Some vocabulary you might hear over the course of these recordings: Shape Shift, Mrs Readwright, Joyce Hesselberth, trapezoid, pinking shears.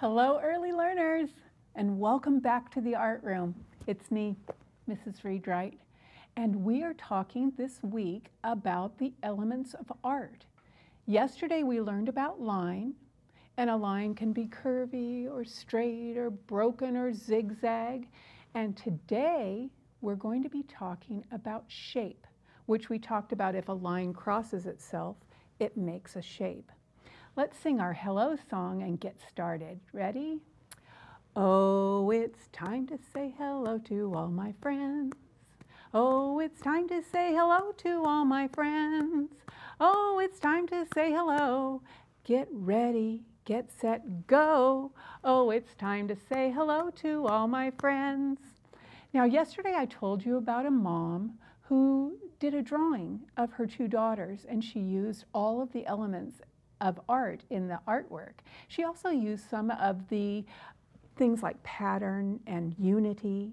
Hello, early learners, and welcome back to the art room. It's me, Mrs. Readwright, and we are talking this week about the elements of art. Yesterday we learned about line, and a line can be curvy or straight or broken or zigzag. And today we're going to be talking about shape, which we talked about if a line crosses itself, it makes a shape. Let's sing our hello song and get started. Ready? Oh, it's time to say hello to all my friends. Oh, it's time to say hello to all my friends. Oh, it's time to say hello. Get ready, get set, go. Oh, it's time to say hello to all my friends. Now, yesterday I told you about a mom who did a drawing of her two daughters, and she used all of the elements of art in the artwork. She also used some of the things like pattern and unity.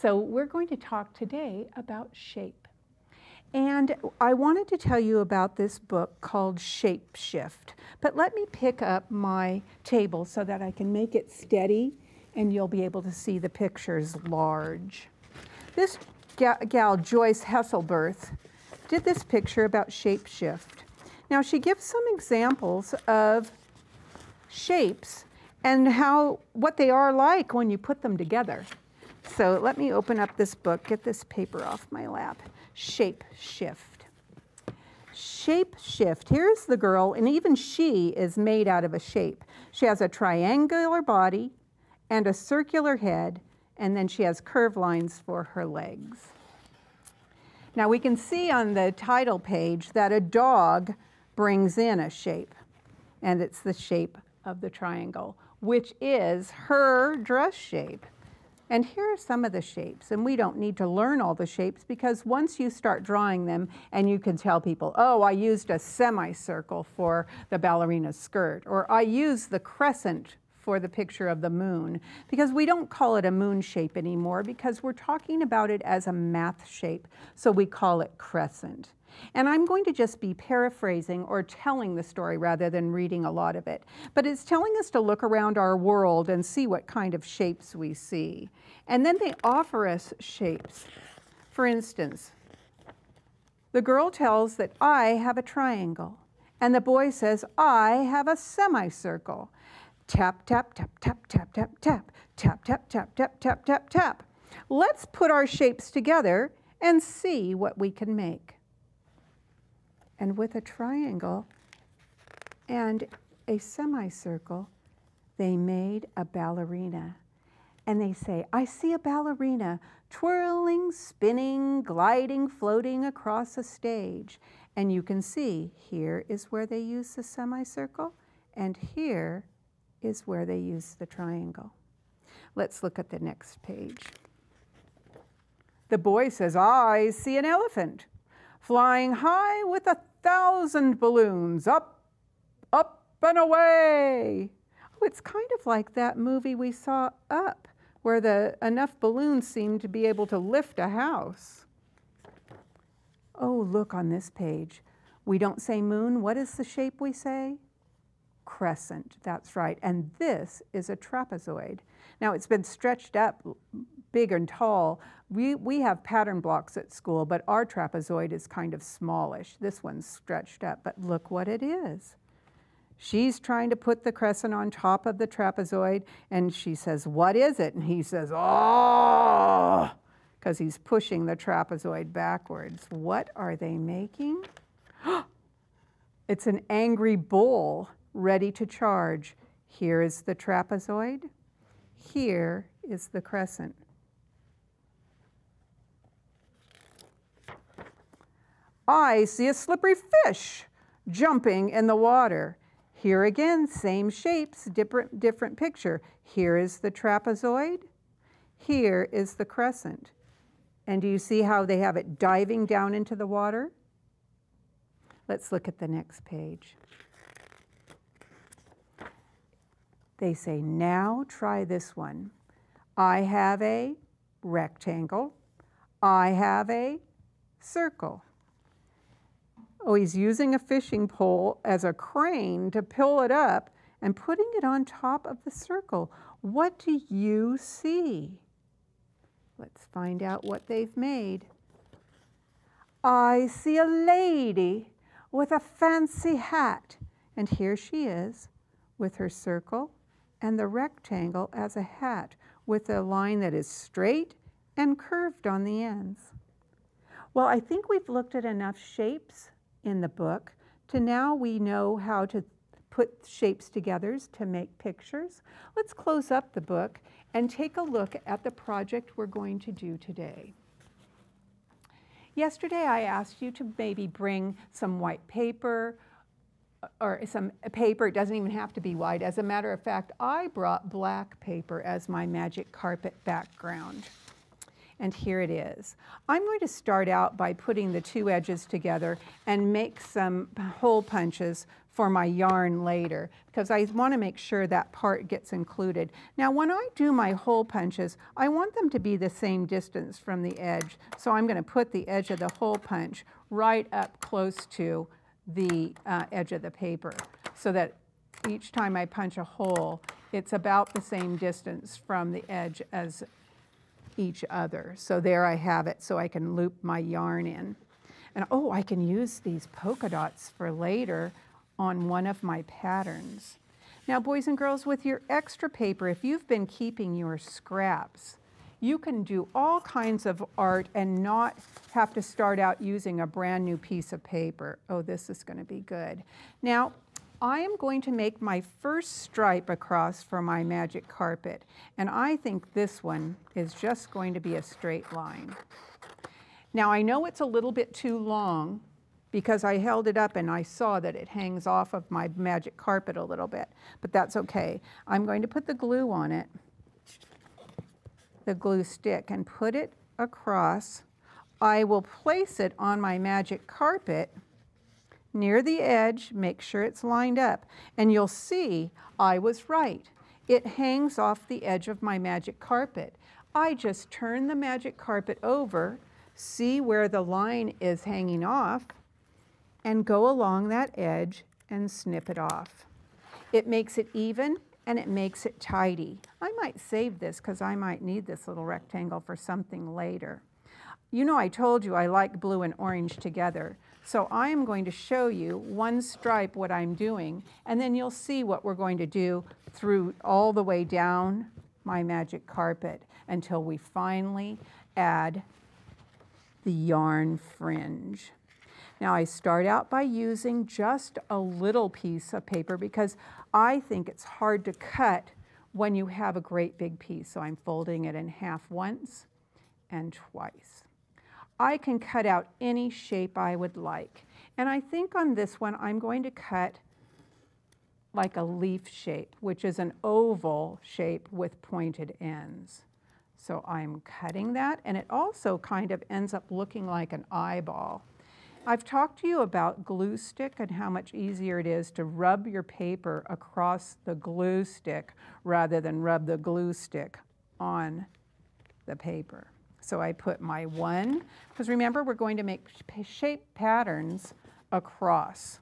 So we're going to talk today about shape. And I wanted to tell you about this book called Shape Shift, but let me pick up my table so that I can make it steady and you'll be able to see the pictures large. This gal, Joyce Hesselberth, did this picture about shape shift. Now, she gives some examples of shapes and what they are like when you put them together. So let me open up this book, get this paper off my lap. Shape Shift. Shape Shift. Here's the girl, and even she is made out of a shape. She has a triangular body and a circular head, and then she has curved lines for her legs. Now, we can see on the title page that a dog brings in a shape, and it's the shape of the triangle, which is her dress shape. And here are some of the shapes, and we don't need to learn all the shapes because once you start drawing them and you can tell people, oh, I used a semicircle for the ballerina's skirt, or I used the crescent for the picture of the moon, because we don't call it a moon shape anymore because we're talking about it as a math shape, so we call it crescent. And I'm going to just be paraphrasing or telling the story rather than reading a lot of it. But it's telling us to look around our world and see what kind of shapes we see. And then they offer us shapes. For instance, the girl tells that I have a triangle, and the boy says, I have a semicircle. Tap, tap, tap, tap, tap, tap, tap, tap, tap, tap, tap, tap, tap, tap. Let's put our shapes together and see what we can make. And with a triangle and a semicircle, they made a ballerina. And they say, I see a ballerina twirling, spinning, gliding, floating across a stage. And you can see here is where they use the semicircle, and here is where they use the triangle. Let's look at the next page. The boy says, I see an elephant flying high with 1,000 balloons, up, up and away. Oh, it's kind of like that movie we saw, Up, where enough balloons seemed to be able to lift a house. Oh, look on this page. We don't say moon. What is the shape we say? Crescent, that's right, and this is a trapezoid. Now, it's been stretched up big and tall. We have pattern blocks at school, but our trapezoid is kind of smallish. This one's stretched up, but look what it is. She's trying to put the crescent on top of the trapezoid, and she says, what is it? And he says, oh, because he's pushing the trapezoid backwards. What are they making? It's an angry bull ready to charge. Here is the trapezoid. Here is the crescent. I see a slippery fish jumping in the water. Here again, same shapes, different picture. Here is the trapezoid. Here is the crescent. And do you see how they have it diving down into the water? Let's look at the next page. They say, now try this one. I have a rectangle. I have a circle. Oh, he's using a fishing pole as a crane to pull it up, and putting it on top of the circle. What do you see? Let's find out what they've made. I see a lady with a fancy hat. And here she is with her circle and the rectangle as a hat with a line that is straight and curved on the ends. Well, I think we've looked at enough shapes in the book to now we know how to put shapes together to make pictures. Let's close up the book and take a look at the project we're going to do today. Yesterday I asked you to maybe bring some white paper, or some paper, it doesn't even have to be white. As a matter of fact, I brought black paper as my magic carpet background. And here it is. I'm going to start out by putting the two edges together and make some hole punches for my yarn later, because I want to make sure that part gets included. Now, when I do my hole punches, I want them to be the same distance from the edge. So I'm going to put the edge of the hole punch right up close to the edge of the paper, so that each time I punch a hole, it's about the same distance from the edge as each other. So there I have it, so I can loop my yarn in. And oh, I can use these polka dots for later on one of my patterns. Now, boys and girls, with your extra paper, if you've been keeping your scraps, you can do all kinds of art and not have to start out using a brand new piece of paper. Oh, this is going to be good. Now, I am going to make my first stripe across for my magic carpet, and I think this one is just going to be a straight line. Now, I know it's a little bit too long because I held it up and I saw that it hangs off of my magic carpet a little bit, but that's okay. I'm going to put the glue on it, the glue stick, and put it across. I will place it on my magic carpet near the edge, make sure it's lined up, and you'll see I was right. It hangs off the edge of my magic carpet. I just turn the magic carpet over, see where the line is hanging off, and go along that edge and snip it off. It makes it even, and it makes it tidy. I might save this because I might need this little rectangle for something later. You know, I told you I like blue and orange together, so I am going to show you one stripe what I'm doing, and then you'll see what we're going to do through all the way down my magic carpet until we finally add the yarn fringe. Now, I start out by using just a little piece of paper because I think it's hard to cut when you have a great big piece. So I'm folding it in half once and twice. I can cut out any shape I would like. And I think on this one, I'm going to cut like a leaf shape, which is an oval shape with pointed ends. So I'm cutting that, and it also kind of ends up looking like an eyeball. I've talked to you about glue stick and how much easier it is to rub your paper across the glue stick rather than rub the glue stick on the paper. So I put my one, because remember we're going to make shape patterns across.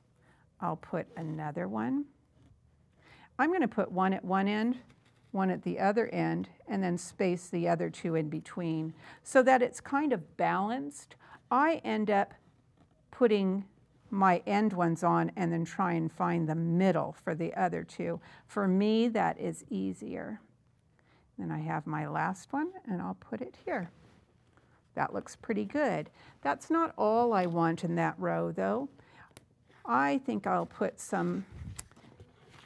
I'll put another one. I'm going to put one at one end, one at the other end, and then space the other two in between so that it's kind of balanced. I end up putting my end ones on and then try and find the middle for the other two. For me, that is easier. Then I have my last one, and I'll put it here. That looks pretty good. That's not all I want in that row, though. I think I'll put some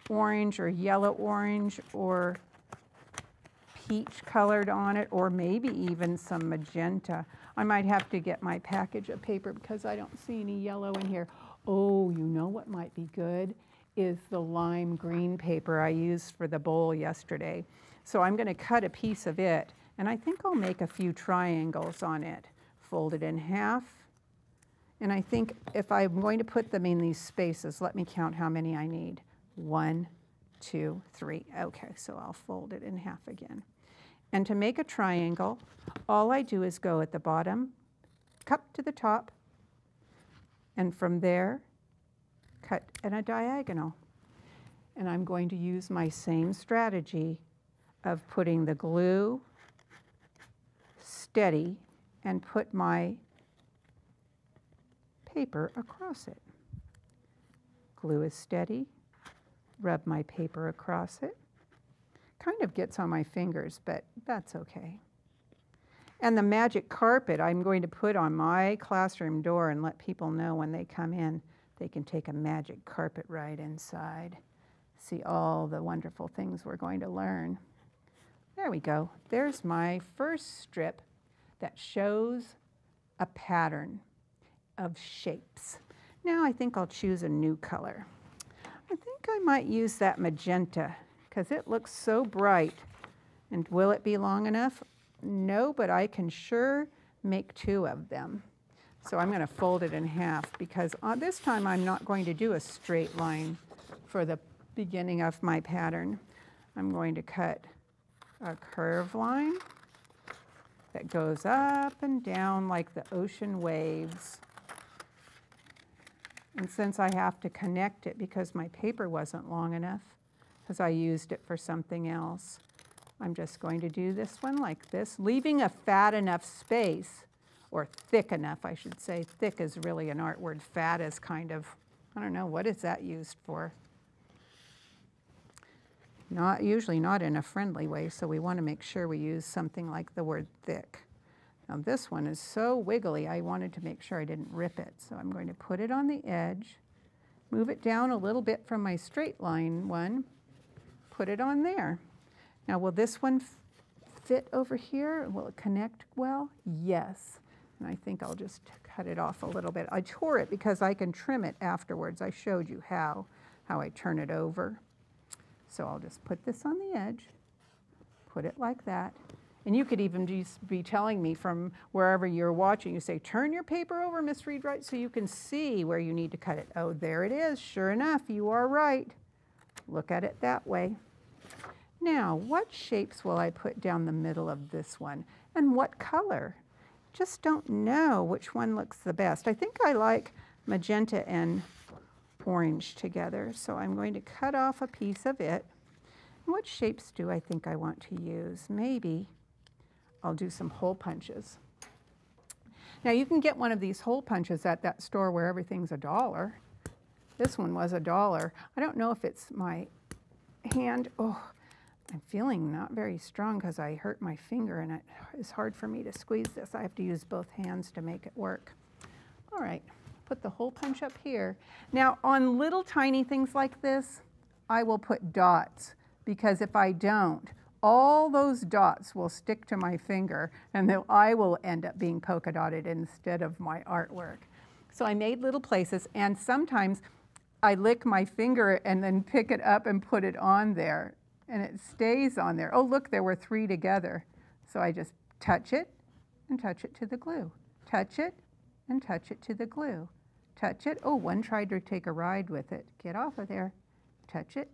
orange or yellow-orange or peach-colored on it, or maybe even some magenta. I might have to get my package of paper because I don't see any yellow in here. Oh, you know what might be good is the lime green paper I used for the bowl yesterday. So I'm going to cut a piece of it, and I think I'll make a few triangles on it. Fold it in half, and I think if I'm going to put them in these spaces, let me count how many I need. 1, 2, 3. Okay, so I'll fold it in half again. And to make a triangle, all I do is go at the bottom, cup to the top, and from there, cut in a diagonal. And I'm going to use my same strategy of putting the glue steady and put my paper across it. Glue is steady, rub my paper across it. Kind of gets on my fingers, but that's okay. And the magic carpet I'm going to put on my classroom door and let people know when they come in, they can take a magic carpet ride inside, see all the wonderful things we're going to learn. There we go. There's my first strip that shows a pattern of shapes. Now I think I'll choose a new color. I think I might use that magenta because it looks so bright. And will it be long enough? No, but I can sure make two of them. So I'm going to fold it in half because on this time I'm not going to do a straight line for the beginning of my pattern. I'm going to cut a curve line that goes up and down like the ocean waves. And since I have to connect it because my paper wasn't long enough, because I used it for something else, I'm just going to do this one like this, leaving a fat enough space, or thick enough, I should say. Thick is really an art word. Fat is kind of, I don't know, what is that used for? Not usually, not in a friendly way, so we want to make sure we use something like the word thick. Now this one is so wiggly, I wanted to make sure I didn't rip it, so I'm going to put it on the edge, move it down a little bit from my straight line one, put it on there. Now will this one fit over here? Will it connect well? Yes. And I think I'll just cut it off a little bit. I tore it because I can trim it afterwards. I showed you how I turn it over. So I'll just put this on the edge, put it like that. And you could even just be telling me from wherever you're watching, you say, turn your paper over, Miss Readwright, so you can see where you need to cut it. Oh, there it is. Sure enough, you are right. Look at it that way. Now, what shapes will I put down the middle of this one? And what color? Just don't know which one looks the best. I think I like magenta and orange together, so I'm going to cut off a piece of it. And what shapes do I think I want to use? Maybe I'll do some hole punches. Now you can get one of these hole punches at that store where everything's $1. This one was $1. I don't know if it's my hand. Oh, I'm feeling not very strong because I hurt my finger and it is hard for me to squeeze this. I have to use both hands to make it work. All right. Put the hole punch up here. Now on little tiny things like this, I will put dots because if I don't, all those dots will stick to my finger and then I will end up being polka dotted instead of my artwork. So I made little places and sometimes I lick my finger and then pick it up and put it on there and it stays on there. Oh look, there were 3 together. So I just touch it and touch it to the glue. Touch it and touch it to the glue. Touch it. Oh, one tried to take a ride with it. Get off of there. Touch it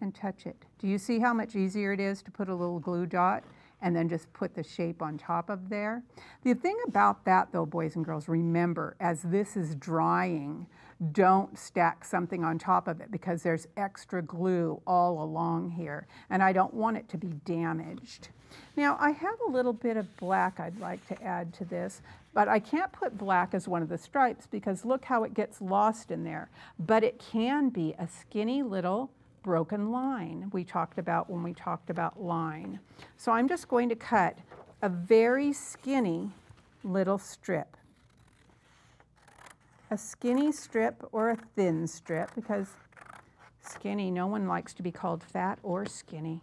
and touch it. Do you see how much easier it is to put a little glue dot and then just put the shape on top of there? The thing about that, though, boys and girls, remember, as this is drying, don't stack something on top of it because there's extra glue all along here, and I don't want it to be damaged. Now, I have a little bit of black I'd like to add to this, but I can't put black as one of the stripes because look how it gets lost in there. But it can be a skinny little broken line we talked about when we talked about line. So I'm just going to cut a very skinny little strip. A skinny strip or a thin strip because skinny, no one likes to be called fat or skinny.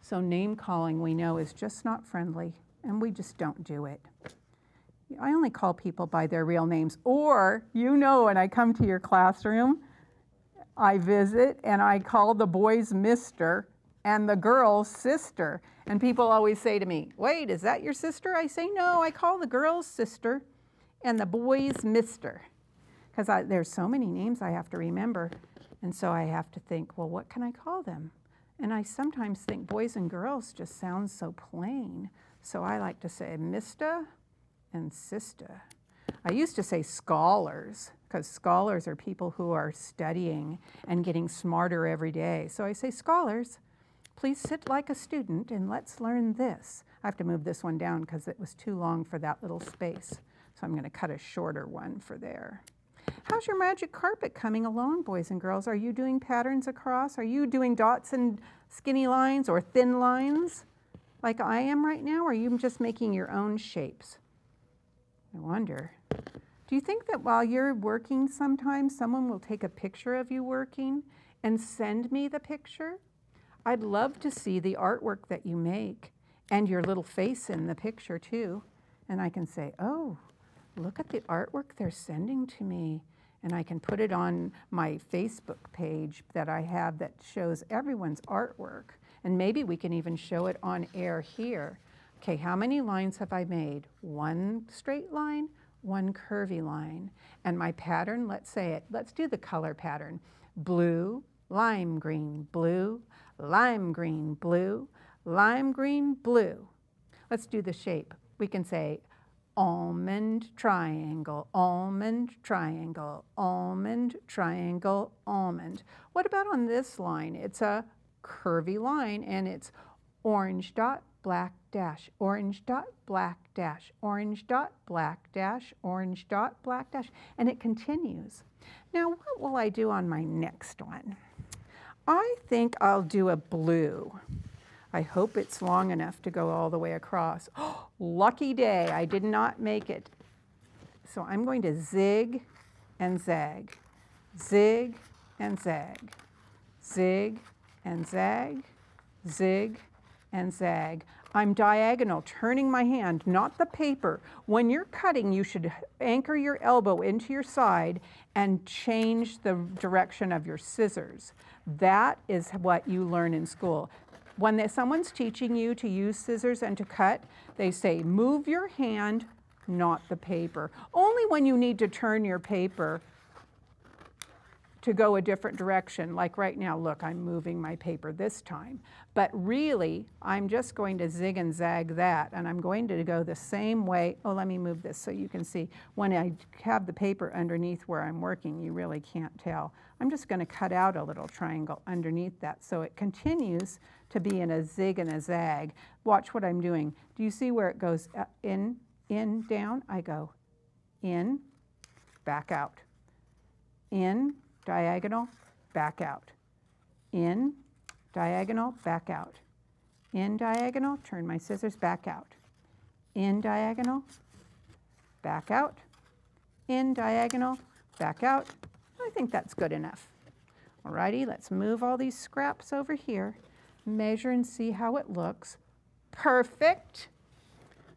So name calling, we know, is just not friendly, and we just don't do it. I only call people by their real names, or, you know, when I come to your classroom, I visit and I call the boys Mr. and the girls Sister. And people always say to me, wait, is that your sister? I say, no, I call the girls Sister and the boys Mr. Because there's so many names I have to remember. And so I have to think, well, what can I call them? And I sometimes think boys and girls just sound so plain. So I like to say Mr. and Sister. I used to say scholars, because scholars are people who are studying and getting smarter every day. So I say, scholars, please sit like a student and let's learn this. I have to move this one down because it was too long for that little space. So I'm going to cut a shorter one for there. How's your magic carpet coming along, boys and girls? Are you doing patterns across? Are you doing dots and skinny lines or thin lines like I am right now? Or are you just making your own shapes? I wonder. Do you think that while you're working sometimes, someone will take a picture of you working and send me the picture? I'd love to see the artwork that you make and your little face in the picture too. And I can say, oh, look at the artwork they're sending to me. And I can put it on my Facebook page that I have that shows everyone's artwork. And maybe we can even show it on air here. Okay, how many lines have I made? One straight line, one curvy line. And my pattern, let's say it, let's do the color pattern. Blue, lime green, blue, lime green, blue, lime green, blue. Let's do the shape. We can say almond triangle, almond triangle, almond triangle, almond. What about on this line? It's a curvy line and it's orange dot, black dash, orange dot, black dash, orange dot, black dash, orange dot, black dash, and it continues. Now, what will I do on my next one? I think I'll do a blue. I hope it's long enough to go all the way across. Oh, lucky day, I did not make it. So I'm going to zig and zag, zig and zag, zig and zag, zig and zag. I'm diagonal, turning my hand, not the paper. When you're cutting, you should anchor your elbow into your side and change the direction of your scissors. That is what you learn in school. When someone's teaching you to use scissors and to cut, they say, move your hand, not the paper. Only when you need to turn your paper to go a different direction. Like right now, look, I'm moving my paper this time. But really, I'm just going to zig and zag that, and I'm going to go the same way. Oh, let me move this so you can see. When I have the paper underneath where I'm working, you really can't tell. I'm just going to cut out a little triangle underneath that so it continues to be in a zig and a zag. Watch what I'm doing. Do you see where it goes in, down? I go in, back out, in, diagonal, back out, in, diagonal, back out, in, diagonal, turn my scissors, back out, in, diagonal, back out, in, diagonal, back out. I think that's good enough. Alrighty, let's move all these scraps over here, measure and see how it looks. Perfect.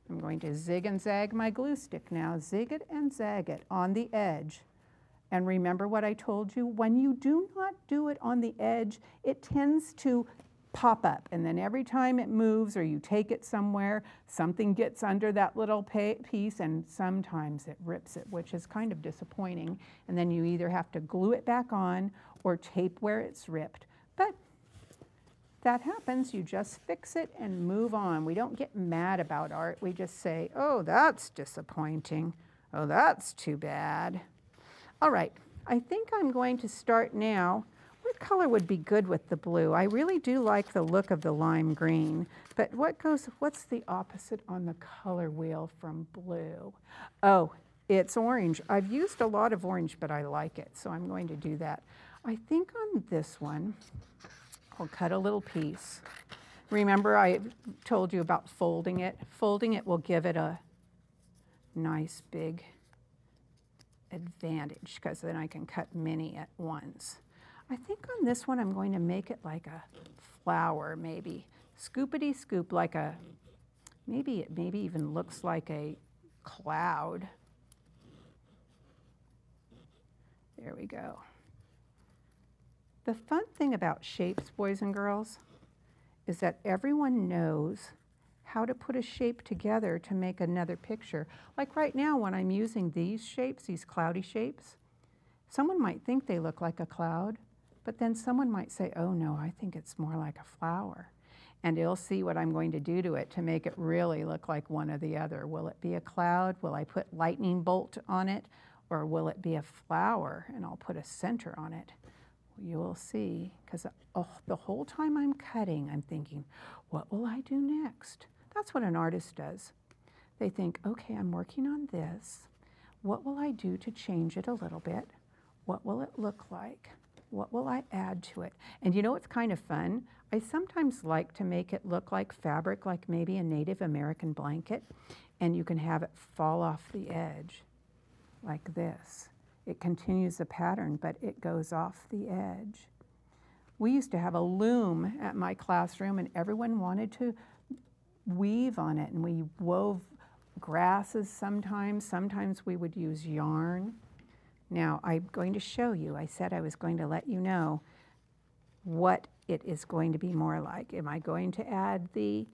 I'm going to zig and zag my glue stick now, zig it and zag it on the edge. And remember what I told you, when you do not do it on the edge, it tends to pop up. And then every time it moves or you take it somewhere, something gets under that little piece and sometimes it rips it, which is kind of disappointing. And then you either have to glue it back on or tape where it's ripped. But that happens, you just fix it and move on. We don't get mad about art. We just say, oh, that's disappointing. Oh, that's too bad. All right, I think I'm going to start now. What color would be good with the blue? I really do like the look of the lime green, but what's the opposite on the color wheel from blue? Oh, it's orange. I've used a lot of orange, but I like it, so I'm going to do that. I think on this one, I'll cut a little piece. Remember I told you about folding it? Folding it will give it a nice big advantage because then I can cut many at once. I think on this one I'm going to make it like a flower maybe. Scoopity scoop like a, maybe it maybe even looks like a cloud. There we go. The fun thing about shapes, boys and girls, is that everyone knows how to put a shape together to make another picture. Like right now when I'm using these shapes, these cloudy shapes, someone might think they look like a cloud, but then someone might say, oh no, I think it's more like a flower. And you'll see what I'm going to do to it to make it really look like one or the other. Will it be a cloud? Will I put lightning bolt on it? Or will it be a flower and I'll put a center on it? You will see, because the whole time I'm cutting, I'm thinking, what will I do next? That's what an artist does. They think, okay, I'm working on this. What will I do to change it a little bit? What will it look like? What will I add to it? And you know what's kind of fun? I sometimes like to make it look like fabric, like maybe a Native American blanket, and you can have it fall off the edge like this. It continues the pattern, but it goes off the edge. We used to have a loom at my classroom, and everyone wanted to weave on it, and we wove grasses sometimes. Sometimes we would use yarn. Now, I'm going to show you. I said I was going to let you know what it is going to be more like. Am I going to add the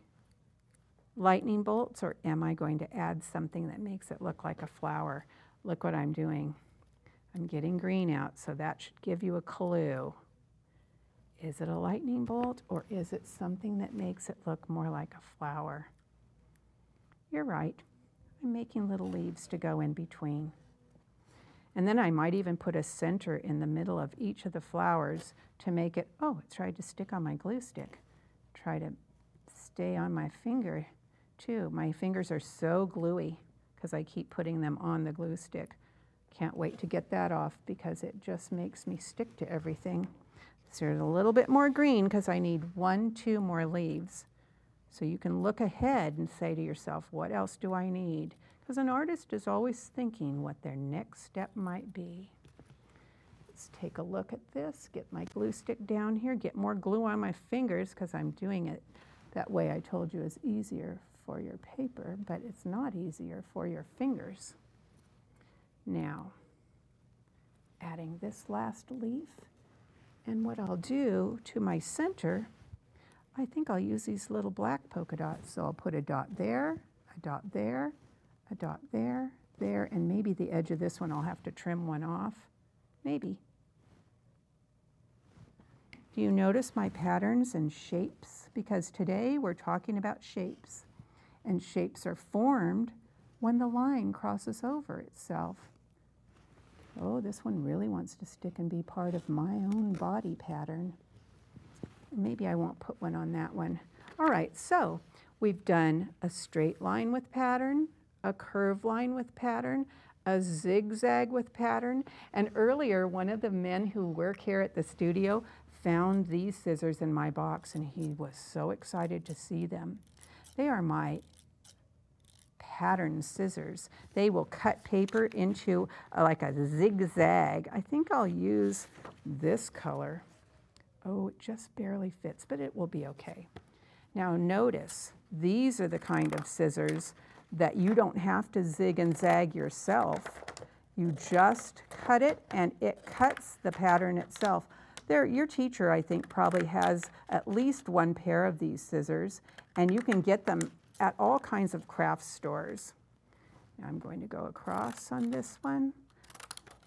lightning bolts, or am I going to add something that makes it look like a flower? Look what I'm doing. I'm getting green out, so that should give you a clue. Is it a lightning bolt, or is it something that makes it look more like a flower? You're right. I'm making little leaves to go in between. And then I might even put a center in the middle of each of the flowers to make it, oh, it tried to stick on my glue stick. Try to stay on my finger too. My fingers are so gluey because I keep putting them on the glue stick. Can't wait to get that off because it just makes me stick to everything. So there's a little bit more green because I need 1, 2 more leaves. So you can look ahead and say to yourself, what else do I need? Because an artist is always thinking what their next step might be. Let's take a look at this, get my glue stick down here, get more glue on my fingers because I'm doing it that way. I told you is easier for your paper, but it's not easier for your fingers. Now, adding this last leaf, and what I'll do to my center, I think I'll use these little black polka dots. So I'll put a dot there, a dot there, a dot there, there, and maybe the edge of this one I'll have to trim one off. Maybe. Do you notice my patterns and shapes? Because today we're talking about shapes, and shapes are formed when the line crosses over itself. Oh, this one really wants to stick and be part of my own body pattern. Maybe I won't put one on that one. All right, so we've done a straight line with pattern, a curved line with pattern, a zigzag with pattern. And earlier, one of the men who work here at the studio found these scissors in my box, and he was so excited to see them. They are my pattern scissors. They will cut paper into like a zigzag. I think I'll use this color. Oh, it just barely fits, but it will be okay. Now notice, these are the kind of scissors that you don't have to zig and zag yourself. You just cut it, and it cuts the pattern itself. There, your teacher, I think, probably has at least one pair of these scissors, and you can get them at all kinds of craft stores. Now I'm going to go across on this one,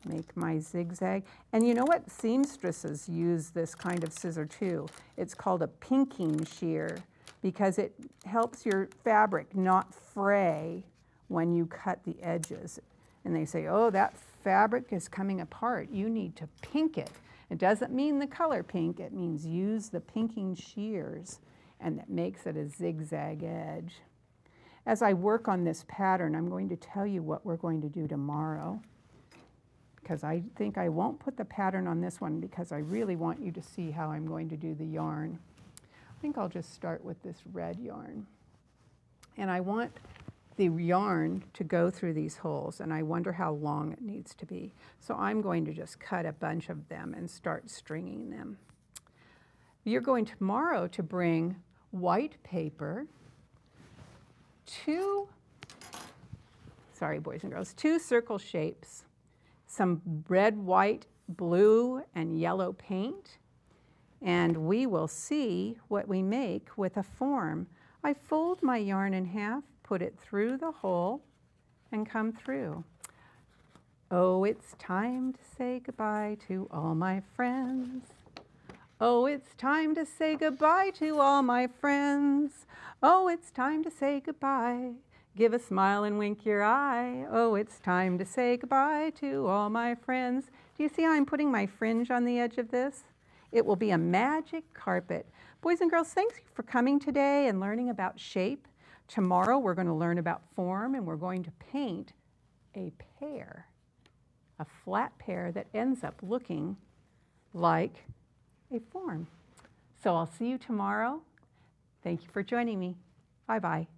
make my zigzag. And you know what? Seamstresses use this kind of scissor too. It's called a pinking shear because it helps your fabric not fray when you cut the edges. And they say, oh, that fabric is coming apart. You need to pink it. It doesn't mean the color pink. It means use the pinking shears, and that makes it a zigzag edge. As I work on this pattern, I'm going to tell you what we're going to do tomorrow, because I think I won't put the pattern on this one because I really want you to see how I'm going to do the yarn. I think I'll just start with this red yarn. And I want the yarn to go through these holes, and I wonder how long it needs to be. So I'm going to just cut a bunch of them and start stringing them. You're going tomorrow to bring white paper, 2 circle shapes, some red, white, blue, and yellow paint, and we will see what we make with a form. I fold my yarn in half, put it through the hole, and come through. Oh, it's time to say goodbye to all my friends. Oh, it's time to say goodbye to all my friends. Oh, it's time to say goodbye. Give a smile and wink your eye. Oh, it's time to say goodbye to all my friends. Do you see how I'm putting my fringe on the edge of this? It will be a magic carpet. Boys and girls, thanks for coming today and learning about shape. Tomorrow we're going to learn about form, and we're going to paint a pear, a flat pear that ends up looking like a form. So I'll see you tomorrow. Thank you for joining me. Bye-bye.